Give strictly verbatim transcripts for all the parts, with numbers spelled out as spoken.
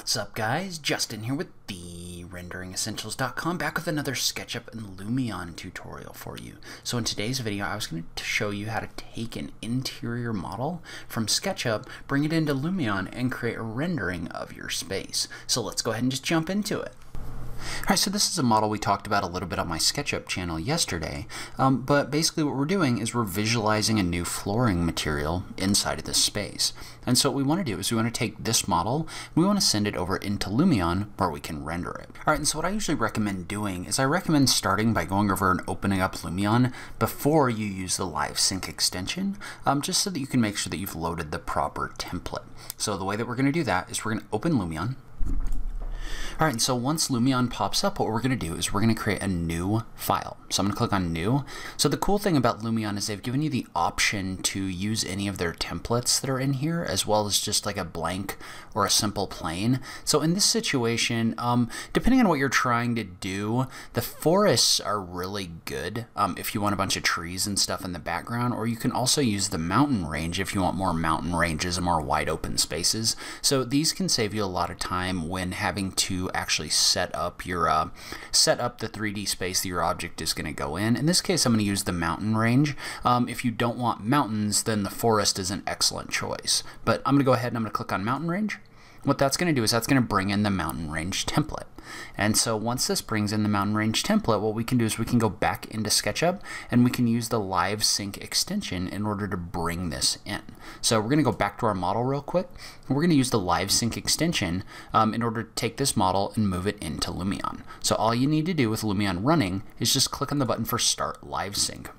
What's up, guys? Justin here with the rendering essentials dot com, back with another SketchUp and Lumion tutorial for you. So in today's video, I was going to show you how to take an interior model from SketchUp, bring it into Lumion, and create a rendering of your space. So let's go ahead and just jump into it. Alright, so this is a model we talked about a little bit on my SketchUp channel yesterday, um, but basically what we're doing is we're visualizing a new flooring material inside of this space. And so what we want to do is we want to take this model, we want to send it over into Lumion where we can render it. Alright, and so what I usually recommend doing is I recommend starting by going over and opening up Lumion before you use the LiveSync extension, um, just so that you can make sure that you've loaded the proper template. So the way that we're going to do that is we're going to open Lumion. Alright, and so once Lumion pops up, what we're going to do is we're going to create a new file. So I'm going to click on New. So the cool thing about Lumion is they've given you the option to use any of their templates that are in here, as well as just like a blank or a simple plane. So in this situation, um, depending on what you're trying to do, the forests are really good um, if you want a bunch of trees and stuff in the background, or you can also use the mountain range if you want more mountain ranges and more wide open spaces. So these can save you a lot of time when having to actually set up your uh, set up the three D space that your object is going to go in. In this case, I'm going to use the mountain range. Um, if you don't want mountains, then the forest is an excellent choice. But I'm going to go ahead and I'm going to click on mountain range. What that's going to do is that's going to bring in the mountain range template. And so once this brings in the mountain range template, what we can do is we can go back into SketchUp and we can use the Live Sync extension in order to bring this in. So we're going to go back to our model real quick. And we're going to use the Live Sync extension um, in order to take this model and move it into Lumion. So all you need to do with Lumion running is just click on the button for Start Live Sync.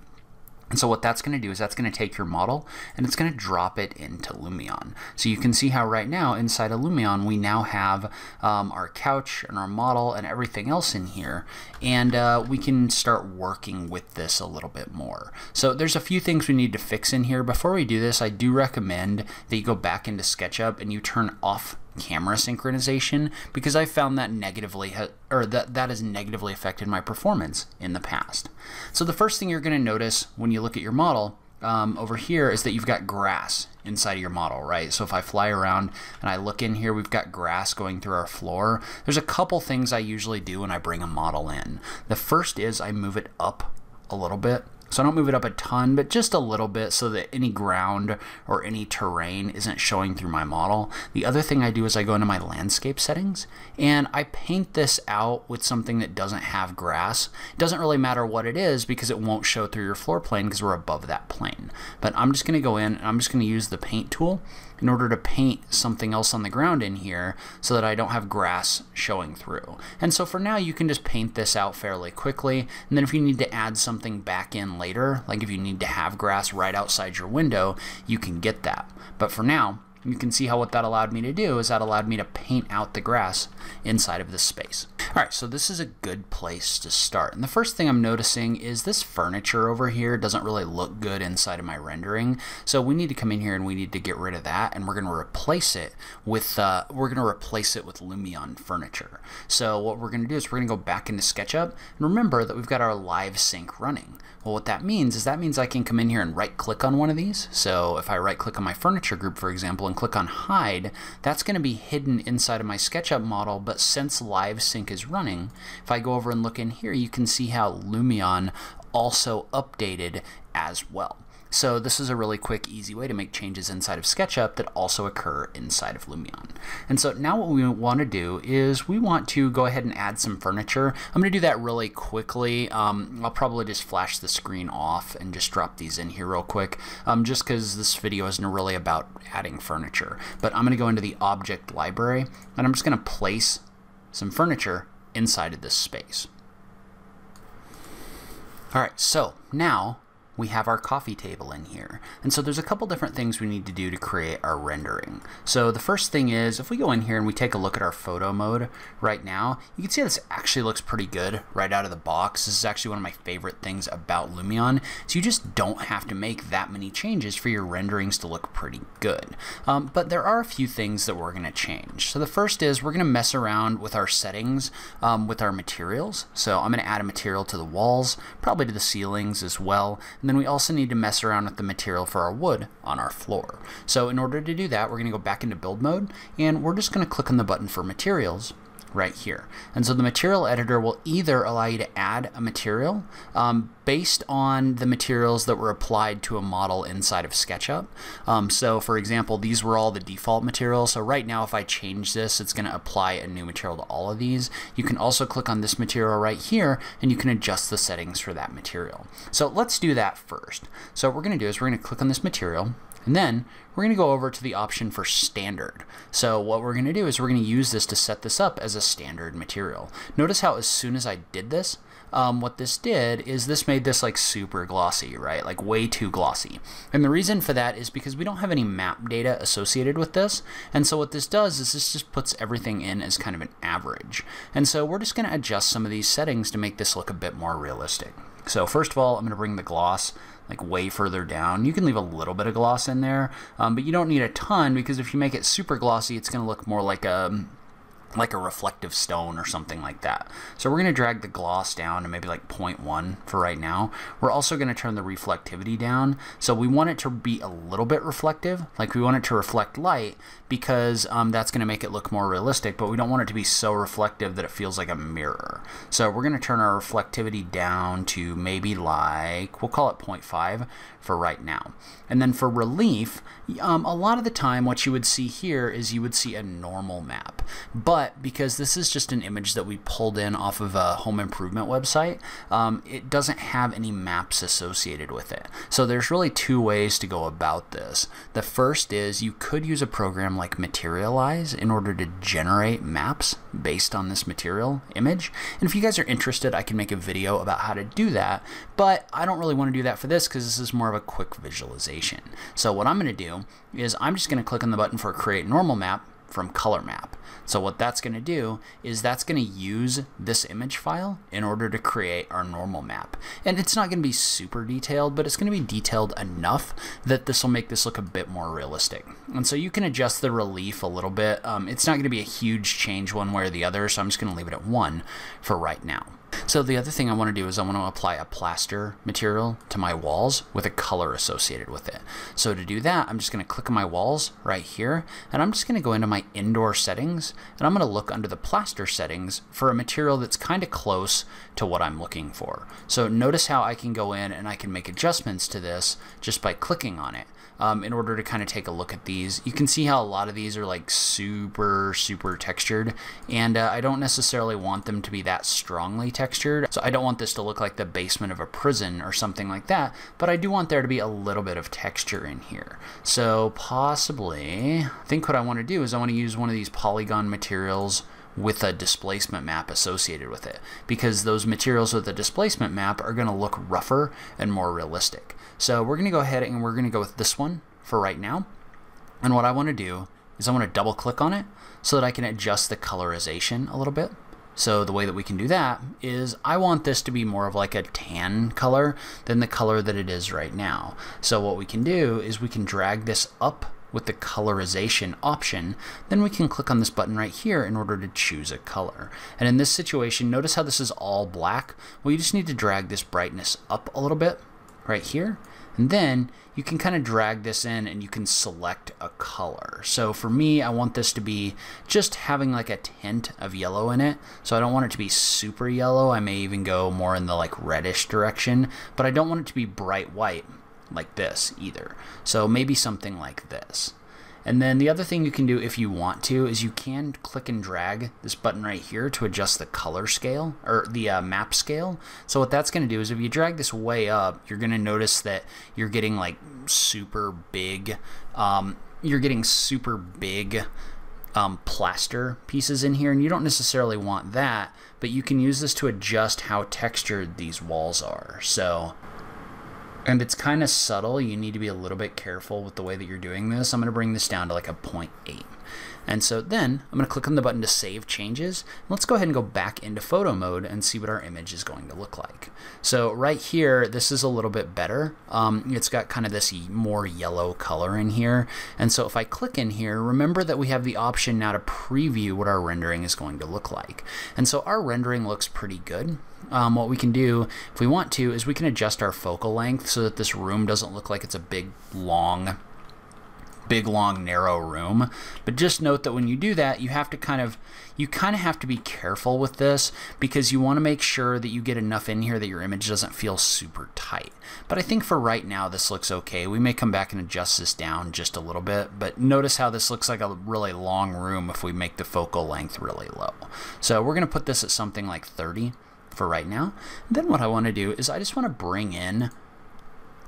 And so what that's going to do is that's going to take your model and it's going to drop it into Lumion. So you can see how right now inside of Lumion we now have um, our couch and our model and everything else in here, and uh, we can start working with this a little bit more. So there's a few things we need to fix in here. Before we do this, I do recommend that you go back into SketchUp and you turn off camera synchronization, because I found that negatively or that that has negatively affected my performance in the past. So the first thing you're going to notice when you look at your model um, over here is that you've got grass inside of your model, right? So if I fly around and I look in here, we've got grass going through our floor. There's a couple things I usually do when I bring a model in. The first is I move it up a little bit. So I don't move it up a ton, but just a little bit so that any ground or any terrain isn't showing through my model. The other thing I do is I go into my landscape settings and I paint this out with something that doesn't have grass. It doesn't really matter what it is because it won't show through your floor plane because we're above that plane. But I'm just going to go in and I'm just going to use the paint tool in order to paint something else on the ground in here so that I don't have grass showing through. And so for now, you can just paint this out fairly quickly. And then if you need to add something back in later, like if you need to have grass right outside your window, you can get that. But for now, you can see how what that allowed me to do is that allowed me to paint out the grass inside of this space. Alright, so this is a good place to start. And the first thing I'm noticing is this furniture over here doesn't really look good inside of my rendering. So we need to come in here and we need to get rid of that, and we're going to replace it with uh, we're going to replace it with Lumion furniture. So what we're going to do is we're going to go back into SketchUp, and remember that we've got our Live Sync running. Well, what that means is that means I can come in here and right click on one of these. So if I right click on my furniture group, for example, and click on hide, that's going to be hidden inside of my SketchUp model. But since Live Sync is running, if I go over and look in here, you can see how Lumion also updated as well. So this is a really quick, easy way to make changes inside of SketchUp that also occur inside of Lumion. And so now what we want to do is we want to go ahead and add some furniture. I'm going to do that really quickly. Um, I'll probably just flash the screen off and just drop these in here real quick, um, just because this video isn't really about adding furniture. But I'm going to go into the object library, and I'm just going to place some furniture inside of this space. All right, so now we have our coffee table in here. And so there's a couple different things we need to do to create our rendering. So the first thing is, if we go in here and we take a look at our photo mode right now, you can see this actually looks pretty good right out of the box. This is actually one of my favorite things about Lumion. So you just don't have to make that many changes for your renderings to look pretty good. Um, but there are a few things that we're gonna change. So the first is we're gonna mess around with our settings um, with our materials. So I'm gonna add a material to the walls, probably to the ceilings as well. And then we also need to mess around with the material for our wood on our floor. So in order to do that, we're going to go back into build mode, and we're just going to click on the button for materials right here. And so the material editor will either allow you to add a material um, based on the materials that were applied to a model inside of SketchUp. Um, so for example, these were all the default materials. So right now, if I change this, it's going to apply a new material to all of these. You can also click on this material right here, and you can adjust the settings for that material. So let's do that first. So what we're going to do is we're going to click on this material, and then we're going to go over to the option for standard. So what we're going to do is we're going to use this to set this up as a standard material. Notice how as soon as I did this, um, what this did is this made this like super glossy, right? Like way too glossy. And the reason for that is because we don't have any map data associated with this. And so what this does is this just puts everything in as kind of an average. And so we're just going to adjust some of these settings to make this look a bit more realistic. So first of all, I'm going to bring the gloss like way further down. You can leave a little bit of gloss in there, um, but you don't need a ton, because if you make it super glossy, it's going to look more like a like a reflective stone or something like that. So we're going to drag the gloss down to maybe like zero point one for right now. We're also going to turn the reflectivity down. So we want it to be a little bit reflective, like we want it to reflect light, because um, that's going to make it look more realistic, but we don't want it to be so reflective that it feels like a mirror. So we're going to turn our reflectivity down to maybe like, we'll call it zero point five for right now. And then for relief, um, a lot of the time what you would see here is you would see a normal map. But because this is just an image that we pulled in off of a home improvement website, um, it doesn't have any maps associated with it. So there's really two ways to go about this. The first is you could use a program like Materialize in order to generate maps based on this material image. And if you guys are interested, I can make a video about how to do that, but I don't really want to do that for this because this is more of a quick visualization. So what I'm going to do is I'm just going to click on the button for create normal map from color map. So what that's going to do is that's going to use this image file in order to create our normal map. And it's not going to be super detailed, but it's going to be detailed enough that this will make this look a bit more realistic. And so you can adjust the relief a little bit. Um, it's not going to be a huge change one way or the other, so I'm just going to leave it at one for right now. So the other thing I want to do is I want to apply a plaster material to my walls with a color associated with it. So to do that, I'm just going to click on my walls right here, and I'm just going to go into my indoor settings, and I'm going to look under the plaster settings for a material that's kind of close to what I'm looking for. So notice how I can go in and I can make adjustments to this just by clicking on it. Um, in order to kind of take a look at these, you can see how a lot of these are like super, super textured, and uh, I don't necessarily want them to be that strongly textured. So I don't want this to look like the basement of a prison or something like that, but I do want there to be a little bit of texture in here. So possibly, I think what I want to do is I want to use one of these polygon materials with a displacement map associated with it, because those materials with a displacement map are going to look rougher and more realistic. So we're going to go ahead and we're going to go with this one for right now. And what I want to do is I want to double click on it so that I can adjust the colorization a little bit. So the way that we can do that is I want this to be more of like a tan color than the color that it is right now. So what we can do is we can drag this up with the colorization option, then we can click on this button right here in order to choose a color. And in this situation, notice how this is all black. Well, you just need to drag this brightness up a little bit right here, and then you can kind of drag this in and you can select a color. So for me, I want this to be just having like a tint of yellow in it. So I don't want it to be super yellow. I may even go more in the like reddish direction, but I don't want it to be bright white like this either. So maybe something like this. And then the other thing you can do if you want to is you can click and drag this button right here to adjust the color scale or the uh, map scale. So what that's going to do is if you drag this way up, you're going to notice that you're getting like super big, um, you're getting super big um, plaster pieces in here, and you don't necessarily want that, but you can use this to adjust how textured these walls are. So And it's kind of subtle. You need to be a little bit careful with the way that you're doing this. I'm going to bring this down to like a zero point eight. And so then I'm going to click on the button to save changes. Let's go ahead and go back into photo mode and see what our image is going to look like. So right here, this is a little bit better. Um, it's got kind of this more yellow color in here. And so if I click in here, remember that we have the option now to preview what our rendering is going to look like. And so our rendering looks pretty good. Um, what we can do if we want to is we can adjust our focal length so that this room doesn't look like it's a big, long, big, long, narrow room. But just note that when you do that, you have to kind of, you kind of have to be careful with this because you want to make sure that you get enough in here that your image doesn't feel super tight. But I think for right now, this looks okay. We may come back and adjust this down just a little bit, but notice how this looks like a really long room if we make the focal length really low. So we're going to put this at something like thirty. For right now. Then what I want to do is I just want to bring in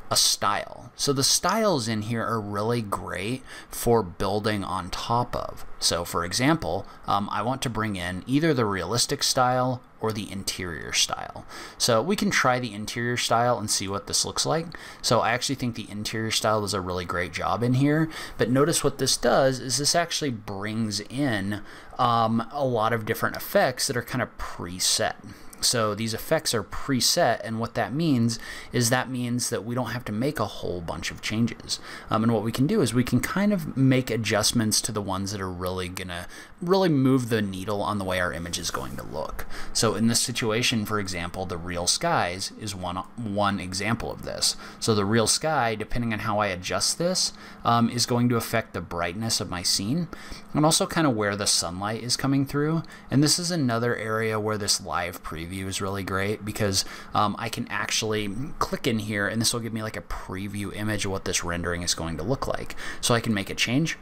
a style. So the styles in here are really great for building on top of. So for example, um, I want to bring in either the realistic style or the interior style. So we can try the interior style and see what this looks like. So I actually think the interior style does a really great job in here, but notice what this does is this actually brings in um, a lot of different effects that are kind of preset. So these effects are preset, and what that means is that means that we don't have to make a whole bunch of changes. Um, and what we can do is we can kind of make adjustments to the ones that are really gonna really move the needle on the way our image is going to look. So in this situation, for example, the real skies is one one example of this. So the real sky, depending on how I adjust this, um, is going to affect the brightness of my scene and also kind of where the sunlight is coming through. And this is another area where this live preview is really great because um, I can actually click in here and this will give me like a preview image of what this rendering is going to look like. So I can make a change.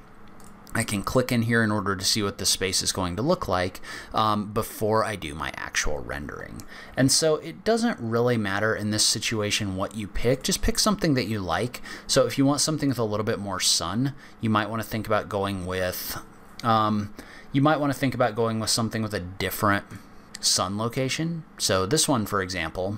I can click in here in order to see what the space is going to look like um, before I do my actual rendering. And so it doesn't really matter in this situation what you pick, just pick something that you like. So if you want something with a little bit more sun, you might want to think about going with, um, you might want to think about going with something with a different sun location. So this one, for example,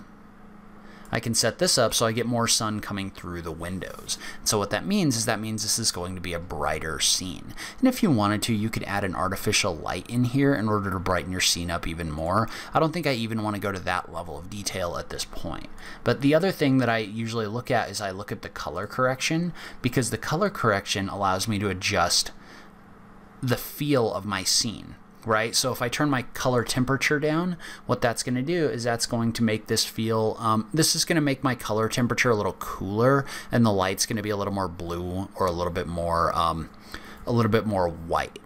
I can set this up so I get more sun coming through the windows. So what that means is that means this is going to be a brighter scene. And if you wanted to, you could add an artificial light in here in order to brighten your scene up even more. I don't think I even want to go to that level of detail at this point. But the other thing that I usually look at is I look at the color correction, because the color correction allows me to adjust the feel of my scene. Right? So if I turn my color temperature down, what that's going to do is that's going to make this feel, um, this is going to make my color temperature a little cooler and the light's going to be a little more blue or a little bit more, um, a little bit more white.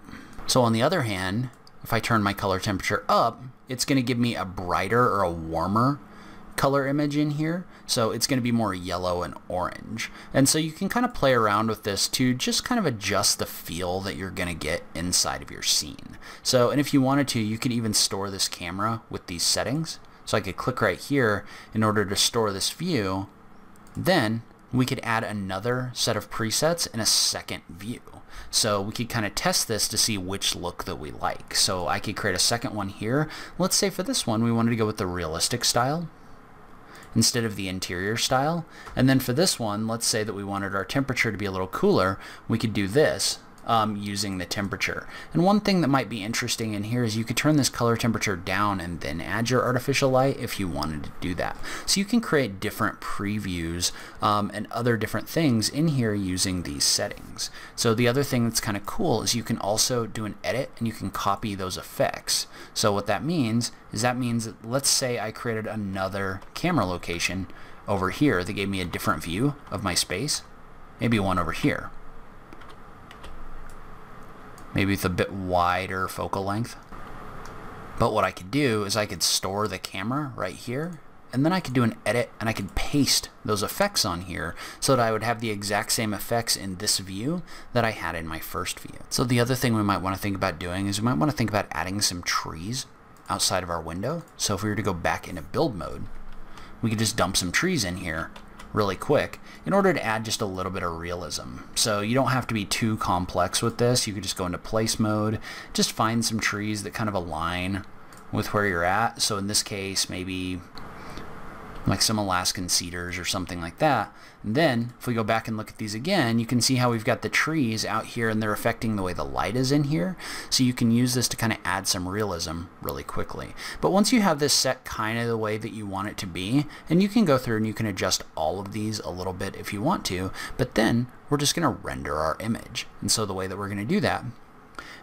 So on the other hand, if I turn my color temperature up, it's going to give me a brighter or a warmer color image in here. So it's going to be more yellow and orange. And so you can kind of play around with this to just kind of adjust the feel that you're going to get inside of your scene. So, and if you wanted to, you could even store this camera with these settings. So I could click right here in order to store this view. Then we could add another set of presets and a second view. So we could kind of test this to see which look that we like. So I could create a second one here. Let's say for this one, we wanted to go with the realistic style instead of the interior style. And then for this one, let's say that we wanted our temperature to be a little cooler, we could do this um, using the temperature. And one thing that might be interesting in here is you could turn this color temperature down and then add your artificial light if you wanted to do that. So you can create different previews um, and other different things in here using these settings. So the other thing that's kind of cool is you can also do an edit and you can copy those effects. So what that means is that means that let's say I created another camera location over here that gave me a different view of my space, maybe one over here. Maybe it's a bit wider focal length. But what I could do is I could store the camera right here, and then I could do an edit and I could paste those effects on here so that I would have the exact same effects in this view that I had in my first view. So the other thing we might want to think about doing is we might want to think about adding some trees outside of our window. So if we were to go back into build mode, we could just dump some trees in here really quick in order to add just a little bit of realism. So you don't have to be too complex with this. You could just go into place mode, just find some trees that kind of align with where you're at. So in this case, maybe like some Alaskan cedars or something like that. And then if we go back and look at these again, you can see how we've got the trees out here and they're affecting the way the light is in here. So you can use this to kind of add some realism really quickly. But once you have this set kind of the way that you want it to be, and you can go through and you can adjust all of these a little bit if you want to, but then we're just going to render our image. And so the way that we're going to do that,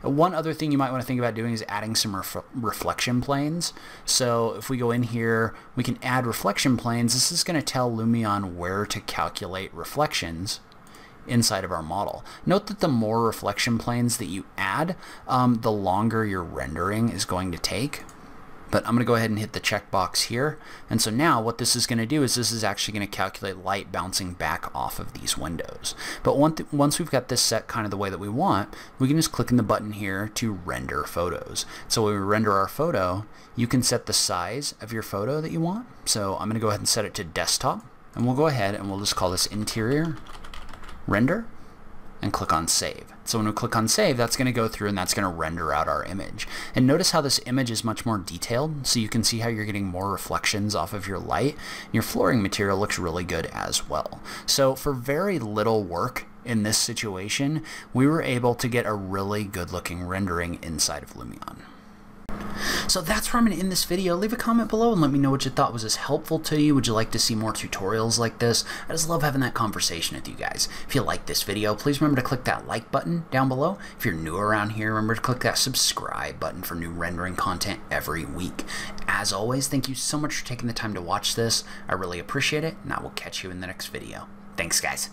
one other thing you might want to think about doing is adding some ref reflection planes. So if we go in here, we can add reflection planes. This is going to tell Lumion where to calculate reflections inside of our model. Note that the more reflection planes that you add, um, the longer your rendering is going to take. But I'm going to go ahead and hit the checkbox here. And so now what this is going to do is this is actually going to calculate light bouncing back off of these windows. But once we've got this set kind of the way that we want, we can just click on the button here to render photos. So when we render our photo, you can set the size of your photo that you want. So I'm going to go ahead and set it to desktop. And we'll go ahead and we'll just call this interior render and click on save. So when we click on save, that's going to go through and that's going to render out our image. And notice how this image is much more detailed, so you can see how you're getting more reflections off of your light. And your flooring material looks really good as well. So for very little work in this situation, we were able to get a really good looking rendering inside of Lumion. So that's where I'm going to end this video. Leave a comment below and let me know what you thought. Was this helpful to you? Would you like to see more tutorials like this? I just love having that conversation with you guys. If you like this video, please remember to click that like button down below. If you're new around here, remember to click that subscribe button for new rendering content every week. As always, thank you so much for taking the time to watch this. I really appreciate it, and I will catch you in the next video. Thanks, guys.